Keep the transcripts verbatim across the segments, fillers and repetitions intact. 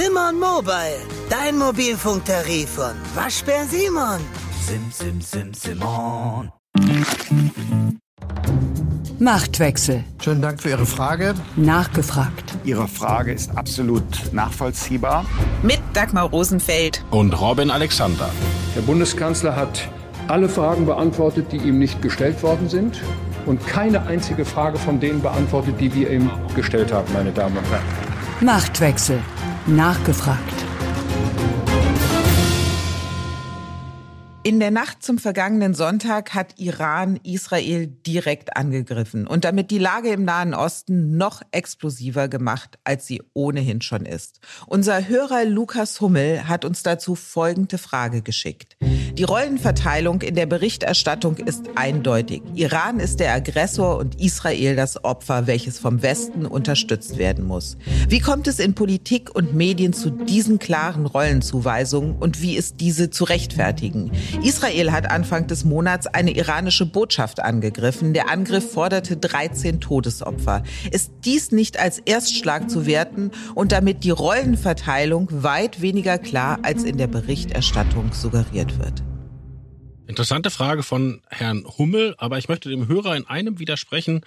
Simon Mobile, dein Mobilfunktarif von Waschbär Simon. Sim, sim, sim, Simon. Machtwechsel. Schönen Dank für Ihre Frage. Nachgefragt. Ihre Frage ist absolut nachvollziehbar. Mit Dagmar Rosenfeld und Robin Alexander. Der Bundeskanzler hat alle Fragen beantwortet, die ihm nicht gestellt worden sind. Und keine einzige Frage von denen beantwortet, die wir ihm gestellt haben, meine Damen und Herren. Machtwechsel. Nachgefragt. In der Nacht zum vergangenen Sonntag hat Iran Israel direkt angegriffen und damit die Lage im Nahen Osten noch explosiver gemacht, als sie ohnehin schon ist. Unser Hörer Lukas Hummel hat uns dazu folgende Frage geschickt. Die Rollenverteilung in der Berichterstattung ist eindeutig. Iran ist der Aggressor und Israel das Opfer, welches vom Westen unterstützt werden muss. Wie kommt es in Politik und Medien zu diesen klaren Rollenzuweisungen und wie ist diese zu rechtfertigen? Israel hat Anfang des Monats eine iranische Botschaft angegriffen. Der Angriff forderte dreizehn Todesopfer. Ist dies nicht als Erstschlag zu werten und damit die Rollenverteilung weit weniger klar, als in der Berichterstattung suggeriert wird? Interessante Frage von Herrn Hummel, aber ich möchte dem Hörer in einem widersprechen,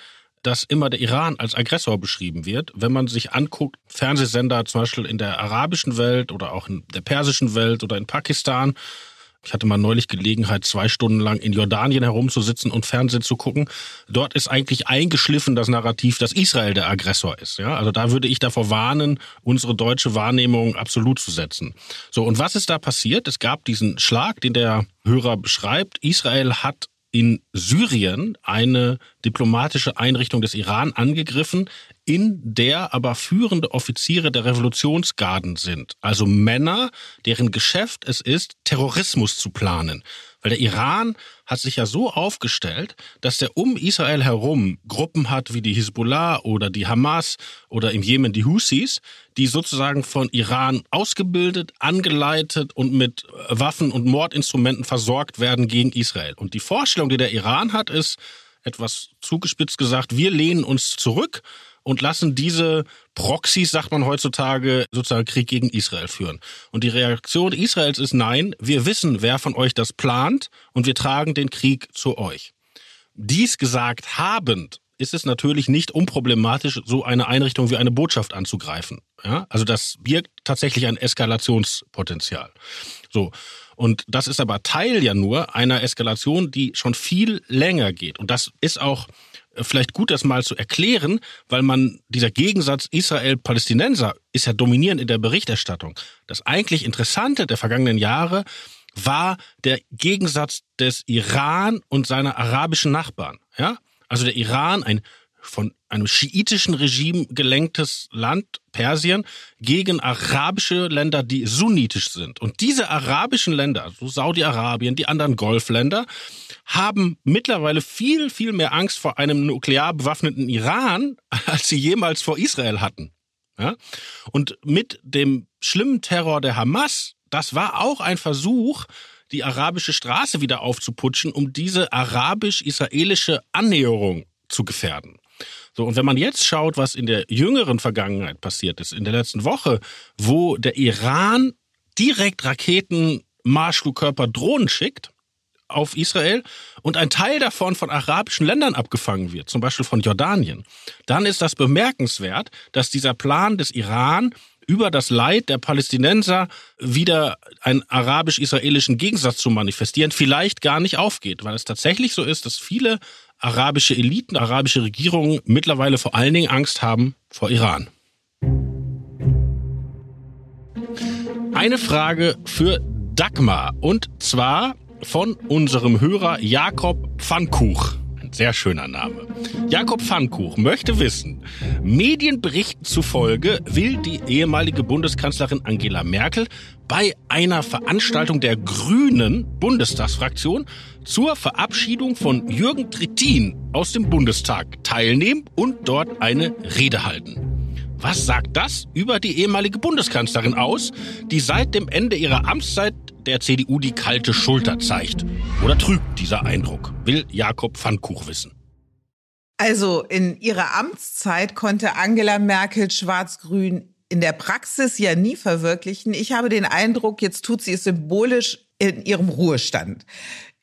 dass immer der Iran als Aggressor beschrieben wird. Wenn man sich anguckt, Fernsehsender zum Beispiel in der arabischen Welt oder auch in der persischen Welt oder in Pakistan. Ich hatte mal neulich Gelegenheit, zwei Stunden lang in Jordanien herumzusitzen und Fernsehen zu gucken. Dort ist eigentlich eingeschliffen das Narrativ, dass Israel der Aggressor ist. Ja? Also da würde ich davor warnen, unsere deutsche Wahrnehmung absolut zu setzen. So, und was ist da passiert? Es gab diesen Schlag, den der Hörer beschreibt. Israel hat in Syrien eine diplomatische Einrichtung des Iran angegriffen, in der aber führende Offiziere der Revolutionsgarden sind. Also Männer, deren Geschäft es ist, Terrorismus zu planen. Weil der Iran hat sich ja so aufgestellt, dass er um Israel herum Gruppen hat wie die Hezbollah oder die Hamas oder im Jemen die Huthis, die sozusagen von Iran ausgebildet, angeleitet und mit Waffen und Mordinstrumenten versorgt werden gegen Israel. Und die Vorstellung, die der Iran hat, ist, etwas zugespitzt gesagt, wir lehnen uns zurück und lassen diese Proxys, sagt man heutzutage, sozusagen Krieg gegen Israel führen. Und die Reaktion Israels ist, nein, wir wissen, wer von euch das plant und wir tragen den Krieg zu euch. Dies gesagt habend ist es natürlich nicht unproblematisch, so eine Einrichtung wie eine Botschaft anzugreifen. Ja? Also das birgt tatsächlich ein Eskalationspotenzial. So. Und das ist aber Teil ja nur einer Eskalation, die schon viel länger geht. Und das ist auch vielleicht gut, das mal zu erklären, weil man, dieser Gegensatz Israel-Palästinenser ist ja dominierend in der Berichterstattung. Das eigentlich Interessante der vergangenen Jahre war der Gegensatz des Iran und seiner arabischen Nachbarn. Ja? Also der Iran, ein von einem schiitischen Regime gelenktes Land, Persien, gegen arabische Länder, die sunnitisch sind. Und diese arabischen Länder, also Saudi-Arabien, die anderen Golfländer, haben mittlerweile viel, viel mehr Angst vor einem nuklear bewaffneten Iran, als sie jemals vor Israel hatten. Ja? Und mit dem schlimmen Terror der Hamas, das war auch ein Versuch, die arabische Straße wieder aufzuputschen, um diese arabisch-israelische Annäherung zu gefährden. So, und wenn man jetzt schaut, was in der jüngeren Vergangenheit passiert ist, in der letzten Woche, wo der Iran direkt Raketen, Marschflugkörper, Drohnen schickt auf Israel und ein Teil davon von arabischen Ländern abgefangen wird, zum Beispiel von Jordanien, dann ist das bemerkenswert, dass dieser Plan des Iran über das Leid der Palästinenser wieder einen arabisch-israelischen Gegensatz zu manifestieren, vielleicht gar nicht aufgeht, weil es tatsächlich so ist, dass viele arabische Eliten, arabische Regierungen mittlerweile vor allen Dingen Angst haben vor Iran. Eine Frage für Dagmar und zwar von unserem Hörer Jakob Pfannkuch. Ein sehr schöner Name. Jakob Pfannkuch möchte wissen, Medienberichten zufolge will die ehemalige Bundeskanzlerin Angela Merkel bei einer Veranstaltung der Grünen Bundestagsfraktion zur Verabschiedung von Jürgen Trittin aus dem Bundestag teilnehmen und dort eine Rede halten. Was sagt das über die ehemalige Bundeskanzlerin aus, die seit dem Ende ihrer Amtszeit der C D U die kalte Schulter zeigt? Oder trügt dieser Eindruck? Will Jakob Pfannkuch wissen. Also in ihrer Amtszeit konnte Angela Merkel schwarz-grün in der Praxis ja nie verwirklichen. Ich habe den Eindruck, jetzt tut sie es symbolisch in ihrem Ruhestand.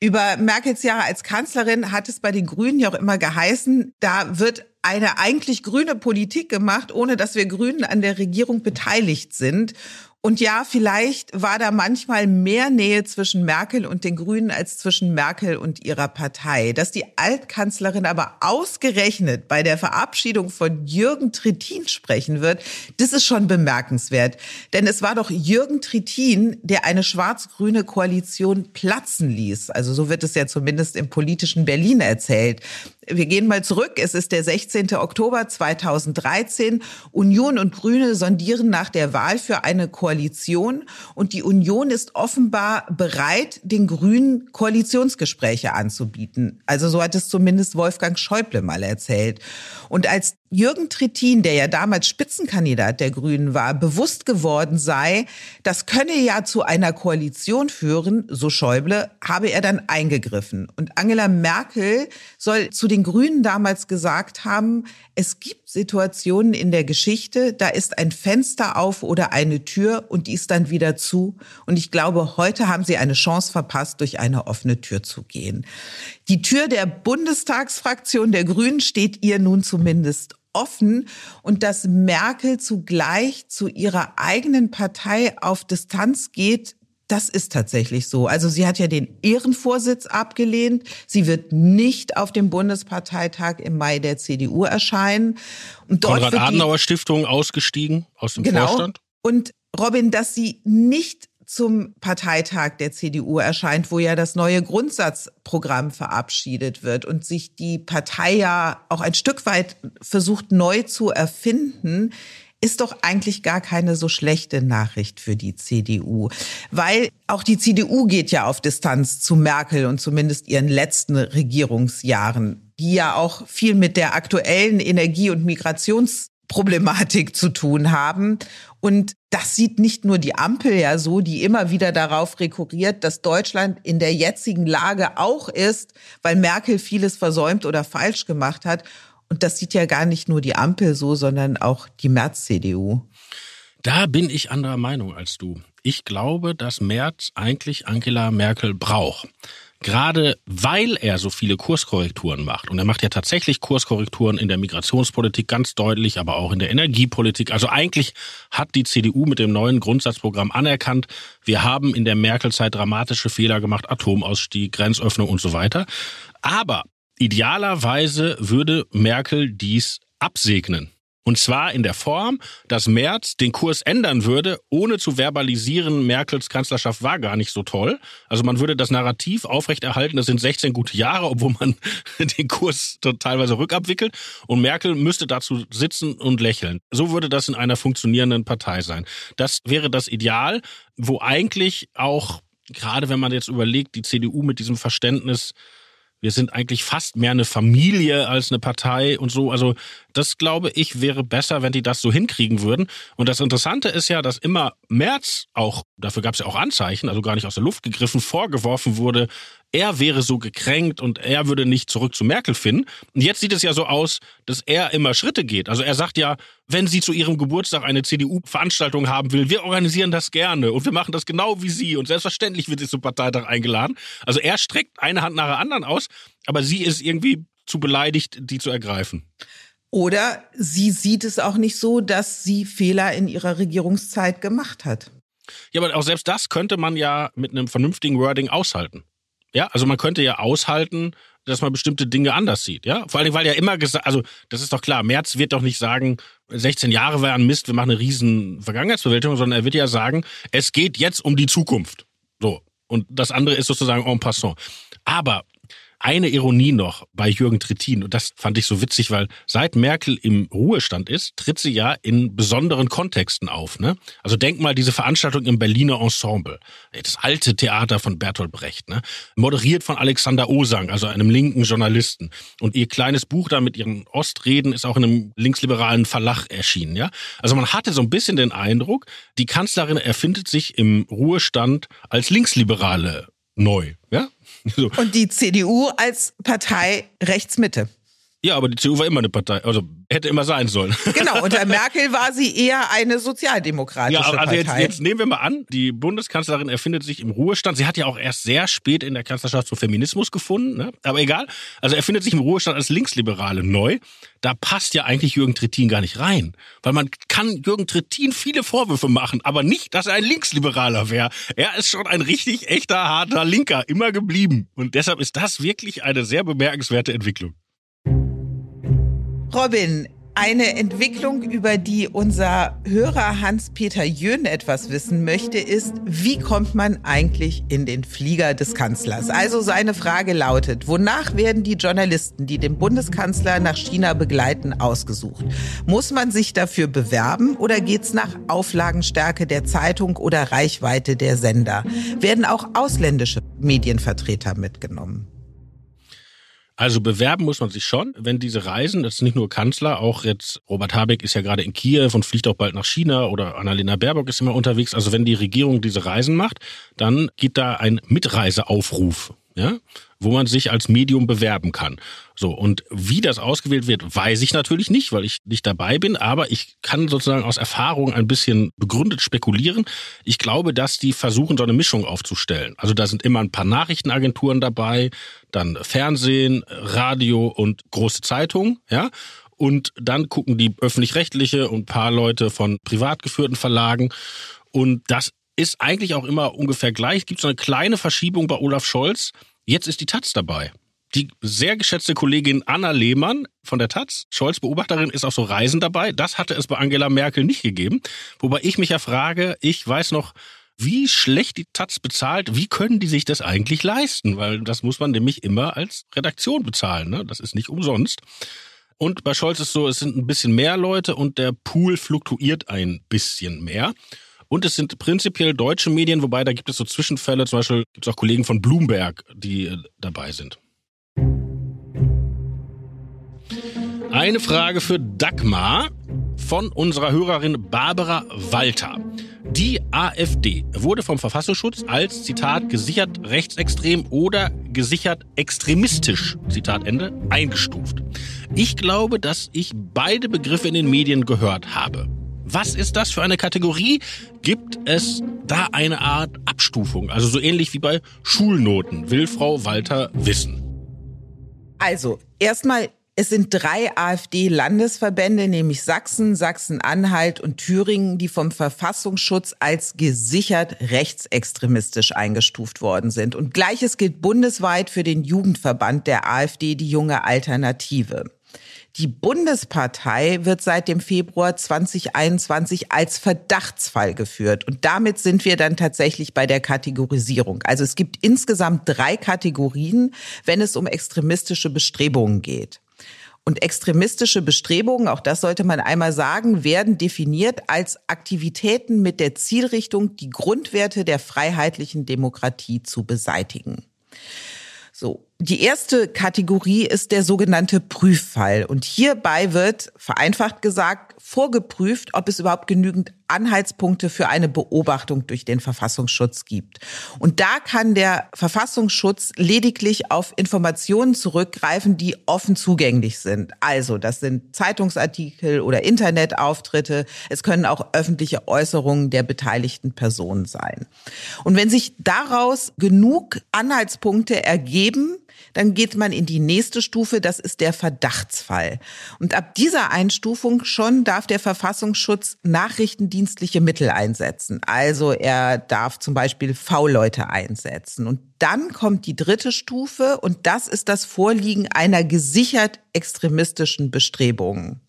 Über Merkels Jahre als Kanzlerin hat es bei den Grünen ja auch immer geheißen, da wird eine eigentlich grüne Politik gemacht, ohne dass wir Grünen an der Regierung beteiligt sind. Und ja, vielleicht war da manchmal mehr Nähe zwischen Merkel und den Grünen als zwischen Merkel und ihrer Partei. Dass die Altkanzlerin aber ausgerechnet bei der Verabschiedung von Jürgen Trittin sprechen wird, das ist schon bemerkenswert. Denn es war doch Jürgen Trittin, der eine schwarz-grüne Koalition platzen ließ. Also so wird es ja zumindest im politischen Berlin erzählt. Wir gehen mal zurück. Es ist der sechzehnten Oktober zweitausenddreizehn. Union und Grüne sondieren nach der Wahl für eine Koalition. Und die Union ist offenbar bereit, den Grünen Koalitionsgespräche anzubieten. Also so hat es zumindest Wolfgang Schäuble mal erzählt. Und als Jürgen Trittin, der ja damals Spitzenkandidat der Grünen war, bewusst geworden sei, das könne ja zu einer Koalition führen, so Schäuble, habe er dann eingegriffen. Und Angela Merkel soll zu den Grünen damals gesagt haben, es gibt Situationen in der Geschichte, da ist ein Fenster auf oder eine Tür und die ist dann wieder zu. Und ich glaube, heute haben sie eine Chance verpasst, durch eine offene Tür zu gehen. Die Tür der Bundestagsfraktion der Grünen steht ihr nun zumindest offen. Und dass Merkel zugleich zu ihrer eigenen Partei auf Distanz geht, das ist tatsächlich so. Also sie hat ja den Ehrenvorsitz abgelehnt. Sie wird nicht auf dem Bundesparteitag im Mai der C D U erscheinen. Und dort wird die Konrad-Adenauer-Stiftung ausgestiegen aus dem genau. Vorstand. Und Robin, dass sie nicht zum Parteitag der C D U erscheint, wo ja das neue Grundsatzprogramm verabschiedet wird und sich die Partei ja auch ein Stück weit versucht neu zu erfinden, ist doch eigentlich gar keine so schlechte Nachricht für die C D U. Weil auch die C D U geht ja auf Distanz zu Merkel und zumindest ihren letzten Regierungsjahren, die ja auch viel mit der aktuellen Energie- und Migrationsproblematik zu tun haben. Und das sieht nicht nur die Ampel ja so, die immer wieder darauf rekurriert, dass Deutschland in der jetzigen Lage auch ist, weil Merkel vieles versäumt oder falsch gemacht hat. Und das sieht ja gar nicht nur die Ampel so, sondern auch die Merz-C D U. Da bin ich anderer Meinung als du. Ich glaube, dass Merz eigentlich Angela Merkel braucht. Gerade weil er so viele Kurskorrekturen macht. Und er macht ja tatsächlich Kurskorrekturen in der Migrationspolitik ganz deutlich, aber auch in der Energiepolitik. Also eigentlich hat die C D U mit dem neuen Grundsatzprogramm anerkannt, wir haben in der Merkel-Zeit dramatische Fehler gemacht, Atomausstieg, Grenzöffnung und so weiter. Aber idealerweise würde Merkel dies absegnen. Und zwar in der Form, dass Merz den Kurs ändern würde, ohne zu verbalisieren, Merkels Kanzlerschaft war gar nicht so toll. Also man würde das Narrativ aufrechterhalten, das sind sechzehn gute Jahre, obwohl man den Kurs teilweise rückabwickelt. Und Merkel müsste dazu sitzen und lächeln. So würde das in einer funktionierenden Partei sein. Das wäre das Ideal, wo eigentlich auch, gerade wenn man jetzt überlegt, die C D U mit diesem Verständnis, wir sind eigentlich fast mehr eine Familie als eine Partei und so. Also das, glaube ich, wäre besser, wenn die das so hinkriegen würden. Und das Interessante ist ja, dass immer Merz auch, dafür gab es ja auch Anzeichen, also gar nicht aus der Luft gegriffen, vorgeworfen wurde, er wäre so gekränkt und er würde nicht zurück zu Merkel finden. Und jetzt sieht es ja so aus, dass er immer Schritte geht. Also er sagt ja, wenn sie zu ihrem Geburtstag eine C D U-Veranstaltung haben will, wir organisieren das gerne und wir machen das genau wie sie. Und selbstverständlich wird sie zum Parteitag eingeladen. Also er streckt eine Hand nach der anderen aus, aber sie ist irgendwie zu beleidigt, die zu ergreifen. Oder sie sieht es auch nicht so, dass sie Fehler in ihrer Regierungszeit gemacht hat. Ja, aber auch selbst das könnte man ja mit einem vernünftigen Wording aushalten. Ja, also man könnte ja aushalten, dass man bestimmte Dinge anders sieht, ja? Vor allem, weil ja immer gesagt, also das ist doch klar, Merz wird doch nicht sagen, sechzehn Jahre waren Mist, wir machen eine riesen Vergangenheitsbewältigung, sondern er wird ja sagen, es geht jetzt um die Zukunft. So. Und das andere ist sozusagen en passant. Aber eine Ironie noch bei Jürgen Trittin, und das fand ich so witzig, weil seit Merkel im Ruhestand ist, tritt sie ja in besonderen Kontexten auf, ne? Also denk mal diese Veranstaltung im Berliner Ensemble, das alte Theater von Bertolt Brecht, ne? Moderiert von Alexander Osang, also einem linken Journalisten. Und ihr kleines Buch da mit ihren Ostreden ist auch in einem linksliberalen Verlag erschienen, ja? Also man hatte so ein bisschen den Eindruck, die Kanzlerin erfindet sich im Ruhestand als Linksliberale neu, ja? So. Und die C D U als Partei Rechtsmitte. Ja, aber die C D U war immer eine Partei, also hätte immer sein sollen. Genau, unter Merkel war sie eher eine sozialdemokratische Partei. Ja, also jetzt, jetzt nehmen wir mal an, die Bundeskanzlerin erfindet sich im Ruhestand. Sie hat ja auch erst sehr spät in der Kanzlerschaft zum Feminismus gefunden, ne? Aber egal. Also erfindet sich im Ruhestand als Linksliberale neu. Da passt ja eigentlich Jürgen Trittin gar nicht rein. Weil man kann Jürgen Trittin viele Vorwürfe machen, aber nicht, dass er ein Linksliberaler wäre. Er ist schon ein richtig echter, harter Linker, immer geblieben. Und deshalb ist das wirklich eine sehr bemerkenswerte Entwicklung. Robin, eine Entwicklung, über die unser Hörer Hans-Peter Jön etwas wissen möchte, ist, wie kommt man eigentlich in den Flieger des Kanzlers? Also seine Frage lautet, wonach werden die Journalisten, die den Bundeskanzler nach China begleiten, ausgesucht? Muss man sich dafür bewerben oder geht's nach Auflagenstärke der Zeitung oder Reichweite der Sender? Werden auch ausländische Medienvertreter mitgenommen? Also bewerben muss man sich schon, wenn diese Reisen, das ist nicht nur Kanzler, auch jetzt Robert Habeck ist ja gerade in Kiew und fliegt auch bald nach China oder Annalena Baerbock ist immer unterwegs. Also wenn die Regierung diese Reisen macht, dann geht da ein Mitreiseaufruf, ja, wo man sich als Medium bewerben kann. So, und wie das ausgewählt wird, weiß ich natürlich nicht, weil ich nicht dabei bin, aber ich kann sozusagen aus Erfahrung ein bisschen begründet spekulieren. Ich glaube, dass die versuchen, so eine Mischung aufzustellen. Also da sind immer ein paar Nachrichtenagenturen dabei, dann Fernsehen, Radio und große Zeitungen, ja. Und dann gucken die öffentlich-rechtliche und ein paar Leute von privat geführten Verlagen. Und das ist eigentlich auch immer ungefähr gleich. Es gibt so eine kleine Verschiebung bei Olaf Scholz. Jetzt ist die Taz dabei. Die sehr geschätzte Kollegin Anna Lehmann von der Taz, Scholz-Beobachterin, ist auf so Reisen dabei. Das hatte es bei Angela Merkel nicht gegeben. Wobei ich mich ja frage, ich weiß noch, wie schlecht die Taz bezahlt, wie können die sich das eigentlich leisten? Weil das muss man nämlich immer als Redaktion bezahlen, ne? Das ist nicht umsonst. Und bei Scholz ist so, es sind ein bisschen mehr Leute und der Pool fluktuiert ein bisschen mehr. Und es sind prinzipiell deutsche Medien, wobei da gibt es so Zwischenfälle, zum Beispiel gibt es auch Kollegen von Bloomberg, die dabei sind. Eine Frage für Dagmar von unserer Hörerin Barbara Walter. Die AfD wurde vom Verfassungsschutz als, Zitat, gesichert rechtsextrem oder gesichert extremistisch, Zitat Ende, eingestuft. Ich glaube, dass ich beide Begriffe in den Medien gehört habe. Was ist das für eine Kategorie? Gibt es da eine Art Abstufung? Also so ähnlich wie bei Schulnoten, will Frau Walter wissen. Also, erstmal, es sind drei AfD-Landesverbände, nämlich Sachsen, Sachsen-Anhalt und Thüringen, die vom Verfassungsschutz als gesichert rechtsextremistisch eingestuft worden sind. Und Gleiches gilt bundesweit für den Jugendverband der AfD, die Junge Alternative. Die Bundespartei wird seit dem Februar zwanzig einundzwanzig als Verdachtsfall geführt. Und damit sind wir dann tatsächlich bei der Kategorisierung. Also es gibt insgesamt drei Kategorien, wenn es um extremistische Bestrebungen geht. Und extremistische Bestrebungen, auch das sollte man einmal sagen, werden definiert als Aktivitäten mit der Zielrichtung, die Grundwerte der freiheitlichen Demokratie zu beseitigen. So. Die erste Kategorie ist der sogenannte Prüffall. Und hierbei wird, vereinfacht gesagt, vorgeprüft, ob es überhaupt genügend Anhaltspunkte für eine Beobachtung durch den Verfassungsschutz gibt. Und da kann der Verfassungsschutz lediglich auf Informationen zurückgreifen, die offen zugänglich sind. Also das sind Zeitungsartikel oder Internetauftritte. Es können auch öffentliche Äußerungen der beteiligten Personen sein. Und wenn sich daraus genug Anhaltspunkte ergeben, dann geht man in die nächste Stufe, das ist der Verdachtsfall. Und ab dieser Einstufung schon darf der Verfassungsschutz nachrichtendienstliche Mittel einsetzen. Also er darf zum Beispiel V-Leute einsetzen. Und dann kommt die dritte Stufe und das ist das Vorliegen einer gesichert extremistischen Bestrebung.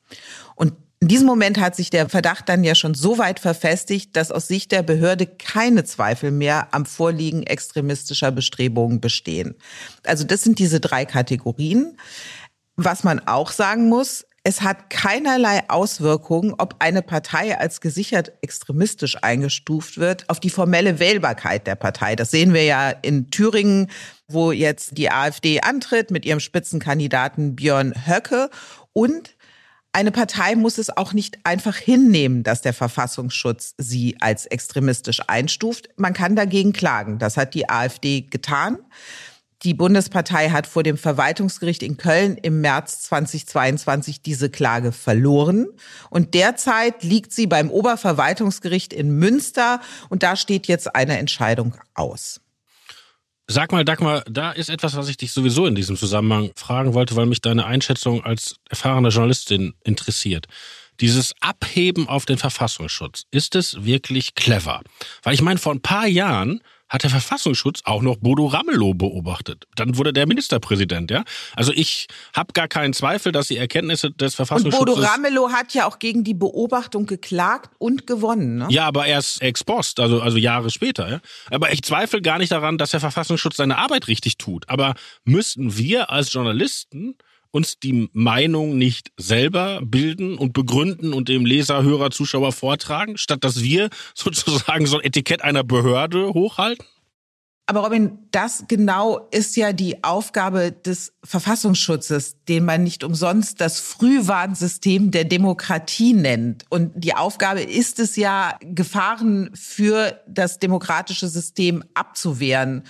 Und in diesem Moment hat sich der Verdacht dann ja schon so weit verfestigt, dass aus Sicht der Behörde keine Zweifel mehr am Vorliegen extremistischer Bestrebungen bestehen. Also das sind diese drei Kategorien. Was man auch sagen muss, es hat keinerlei Auswirkungen, ob eine Partei als gesichert extremistisch eingestuft wird, auf die formelle Wählbarkeit der Partei. Das sehen wir ja in Thüringen, wo jetzt die AfD antritt mit ihrem Spitzenkandidaten Björn Höcke. Und eine Partei muss es auch nicht einfach hinnehmen, dass der Verfassungsschutz sie als extremistisch einstuft. Man kann dagegen klagen. Das hat die AfD getan. Die Bundespartei hat vor dem Verwaltungsgericht in Köln im März zweitausendzweiundzwanzig diese Klage verloren. Und derzeit liegt sie beim Oberverwaltungsgericht in Münster. Und da steht jetzt eine Entscheidung aus. Sag mal, Dagmar, da ist etwas, was ich dich sowieso in diesem Zusammenhang fragen wollte, weil mich deine Einschätzung als erfahrene Journalistin interessiert. Dieses Abheben auf den Verfassungsschutz, ist es wirklich clever? Weil ich meine, vor ein paar Jahren hat der Verfassungsschutz auch noch Bodo Ramelow beobachtet. Dann wurde der Ministerpräsident, ja? Also ich habe gar keinen Zweifel, dass die Erkenntnisse des Verfassungsschutzes... Und Bodo Ramelow hat ja auch gegen die Beobachtung geklagt und gewonnen, ne? Ja, aber erst ex post, also, also Jahre später, ja? Aber ich zweifle gar nicht daran, dass der Verfassungsschutz seine Arbeit richtig tut. Aber müssten wir als Journalisten uns die Meinung nicht selber bilden und begründen und dem Leser, Hörer, Zuschauer vortragen, statt dass wir sozusagen so ein Etikett einer Behörde hochhalten? Aber Robin, das genau ist ja die Aufgabe des Verfassungsschutzes, den man nicht umsonst das Frühwarnsystem der Demokratie nennt. Und die Aufgabe ist es ja, Gefahren für das demokratische System abzuwehren.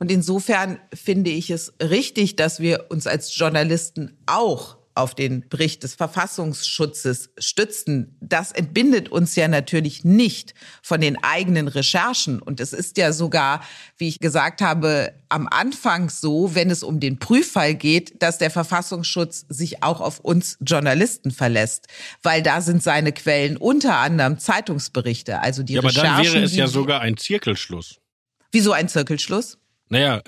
Und insofern finde ich es richtig, dass wir uns als Journalisten auch auf den Bericht des Verfassungsschutzes stützen. Das entbindet uns ja natürlich nicht von den eigenen Recherchen. Und es ist ja sogar, wie ich gesagt habe, am Anfang so, wenn es um den Prüffall geht, dass der Verfassungsschutz sich auch auf uns Journalisten verlässt. Weil da sind seine Quellen unter anderem Zeitungsberichte. Also die ja, aber Recherchen, dann wäre es ja sogar ein Zirkelschluss. Wieso ein Zirkelschluss? Naja,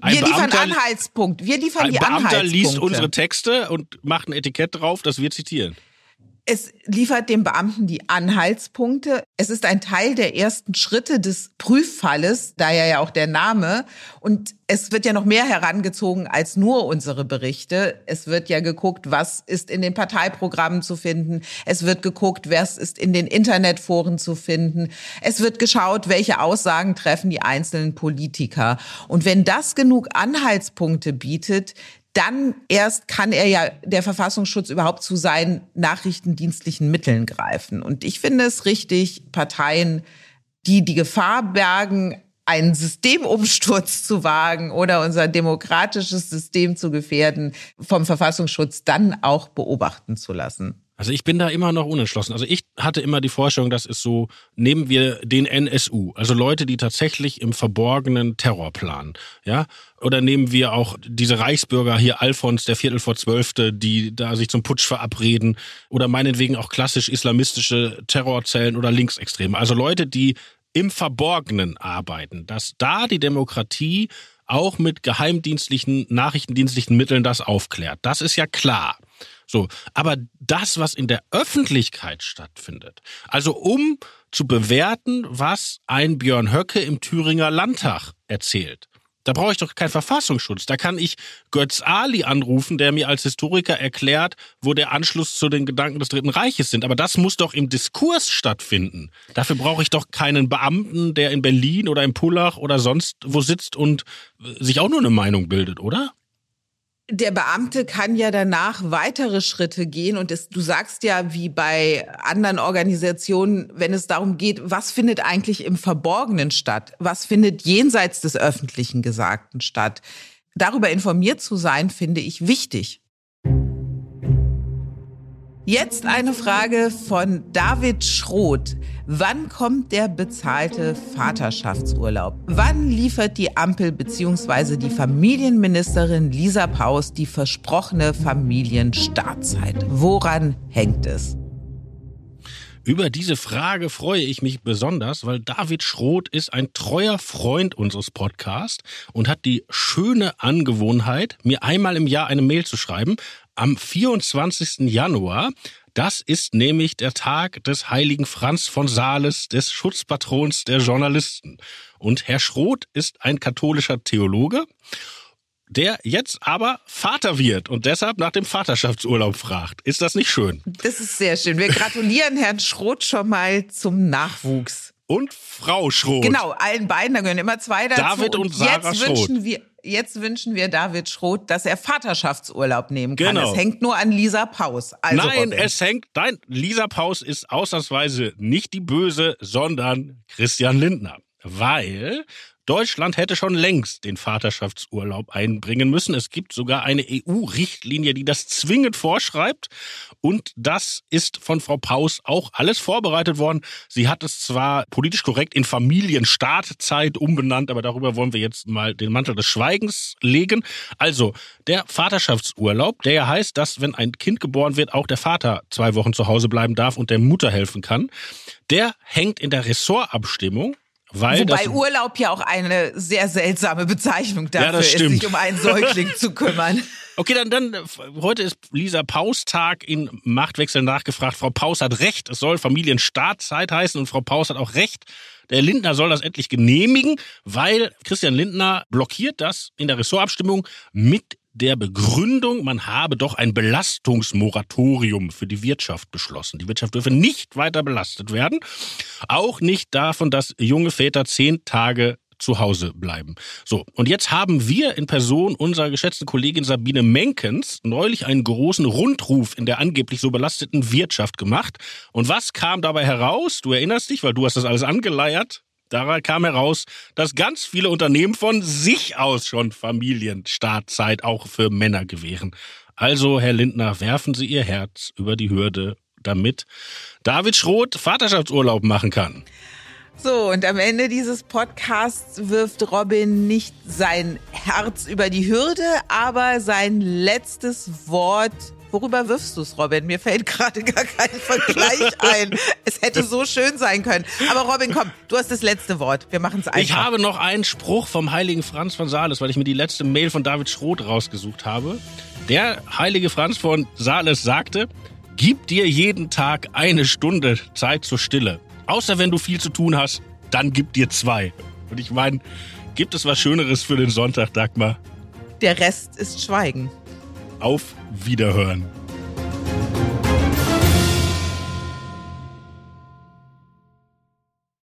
ein wir liefern Beamter, Anhaltspunkt. Wir liefern die Anhaltspunkte. Ein Beamter liest unsere Texte und macht ein Etikett drauf, das wir zitieren. Es liefert dem Beamten die Anhaltspunkte. Es ist ein Teil der ersten Schritte des Prüffalles, daher ja auch der Name. Und es wird ja noch mehr herangezogen als nur unsere Berichte. Es wird ja geguckt, was ist in den Parteiprogrammen zu finden. Es wird geguckt, was ist in den Internetforen zu finden. Es wird geschaut, welche Aussagen treffen die einzelnen Politiker. Und wenn das genug Anhaltspunkte bietet, dann erst kann er ja der Verfassungsschutz überhaupt zu seinen nachrichtendienstlichen Mitteln greifen. Und ich finde es richtig, Parteien, die die Gefahr bergen, einen Systemumsturz zu wagen oder unser demokratisches System zu gefährden, vom Verfassungsschutz dann auch beobachten zu lassen. Also ich bin da immer noch unentschlossen. Also ich hatte immer die Vorstellung, das ist so, nehmen wir den N S U, also Leute, die tatsächlich im Verborgenen Terror planen, ja, oder nehmen wir auch diese Reichsbürger hier, Alfons, der Viertel vor Zwölfte, die da sich zum Putsch verabreden oder meinetwegen auch klassisch islamistische Terrorzellen oder Linksextreme. Also Leute, die im Verborgenen arbeiten, dass da die Demokratie auch mit geheimdienstlichen, nachrichtendienstlichen Mitteln das aufklärt. Das ist ja klar. So, aber das, was in der Öffentlichkeit stattfindet, also um zu bewerten, was ein Björn Höcke im Thüringer Landtag erzählt, da brauche ich doch keinen Verfassungsschutz. Da kann ich Götz Ali anrufen, der mir als Historiker erklärt, wo der Anschluss zu den Gedanken des Dritten Reiches sind. Aber das muss doch im Diskurs stattfinden. Dafür brauche ich doch keinen Beamten, der in Berlin oder in Pullach oder sonst wo sitzt und sich auch nur eine Meinung bildet, oder? Der Beamte kann ja danach weitere Schritte gehen und es, du sagst ja, wie bei anderen Organisationen, wenn es darum geht, was findet eigentlich im Verborgenen statt? Was findet jenseits des öffentlichen Gesagten statt? Darüber informiert zu sein, finde ich wichtig. Jetzt eine Frage von David Schroth. Wann kommt der bezahlte Vaterschaftsurlaub? Wann liefert die Ampel bzw. die Familienministerin Lisa Paus die versprochene Familienstartzeit? Woran hängt es? Über diese Frage freue ich mich besonders, weil David Schroth ist ein treuer Freund unseres Podcasts und hat die schöne Angewohnheit, mir einmal im Jahr eine Mail zu schreiben. Am vierundzwanzigsten Januar, das ist nämlich der Tag des heiligen Franz von Sales, des Schutzpatrons der Journalisten. Und Herr Schroth ist ein katholischer Theologe, der jetzt aber Vater wird und deshalb nach dem Vaterschaftsurlaub fragt. Ist das nicht schön? Das ist sehr schön. Wir gratulieren Herrn Schroth schon mal zum Nachwuchs. Und Frau Schroth. Genau, allen beiden, da gehören immer zwei dazu. David und, und Sarah jetzt Schroth. Wünschen wir Jetzt wünschen wir David Schroth, dass er Vaterschaftsurlaub nehmen kann. Genau. Es hängt nur an Lisa Paus. Also nein, Robin. es hängt. Nein, Lisa Paus ist ausnahmsweise nicht die Böse, sondern Christian Lindner. Weil Deutschland hätte schon längst den Vaterschaftsurlaub einbringen müssen. Es gibt sogar eine E U-Richtlinie, die das zwingend vorschreibt. Und das ist von Frau Paus auch alles vorbereitet worden. Sie hat es zwar politisch korrekt in Familienstartzeit umbenannt, aber darüber wollen wir jetzt mal den Mantel des Schweigens legen. Also der Vaterschaftsurlaub, der ja heißt, dass wenn ein Kind geboren wird, auch der Vater zwei Wochen zu Hause bleiben darf und der Mutter helfen kann, der hängt in der Ressortabstimmung. Weil Wobei das, Urlaub ja auch eine sehr seltsame Bezeichnung dafür ja, ist, sich um einen Säugling zu kümmern. Okay, dann, dann heute ist Lisa Paus Tag in Machtwechsel nachgefragt. Frau Paus hat recht, es soll Familienstartzeit heißen und Frau Paus hat auch recht. Der Lindner soll das endlich genehmigen, weil Christian Lindner blockiert das in der Ressortabstimmung mit der Begründung, man habe doch ein Belastungsmoratorium für die Wirtschaft beschlossen. Die Wirtschaft dürfe nicht weiter belastet werden, auch nicht davon, dass junge Väter zehn Tage zu Hause bleiben. So, und jetzt haben wir in Person unserer geschätzten Kollegin Sabine Menkens neulich einen großen Rundruf in der angeblich so belasteten Wirtschaft gemacht. Und was kam dabei heraus? Du erinnerst dich, weil du hast das alles angeleiert. Daran kam heraus, dass ganz viele Unternehmen von sich aus schon Familienstartzeit auch für Männer gewähren. Also, Herr Lindner, werfen Sie Ihr Herz über die Hürde, damit David Schroth Vaterschaftsurlaub machen kann. So, und am Ende dieses Podcasts wirft Robin nicht sein Herz über die Hürde, aber sein letztes Wort. Worüber wirfst du es, Robin? Mir fällt gerade gar kein Vergleich ein. Es hätte so schön sein können. Aber Robin, komm, du hast das letzte Wort. Wir machen es einfach. Ich habe noch einen Spruch vom heiligen Franz von Sales, weil ich mir die letzte Mail von David Schroth rausgesucht habe. Der heilige Franz von Sales sagte, gib dir jeden Tag eine Stunde Zeit zur Stille. Außer wenn du viel zu tun hast, dann gib dir zwei. Und ich meine, gibt es was Schöneres für den Sonntag, Dagmar? Der Rest ist Schweigen. Auf Wiederhören.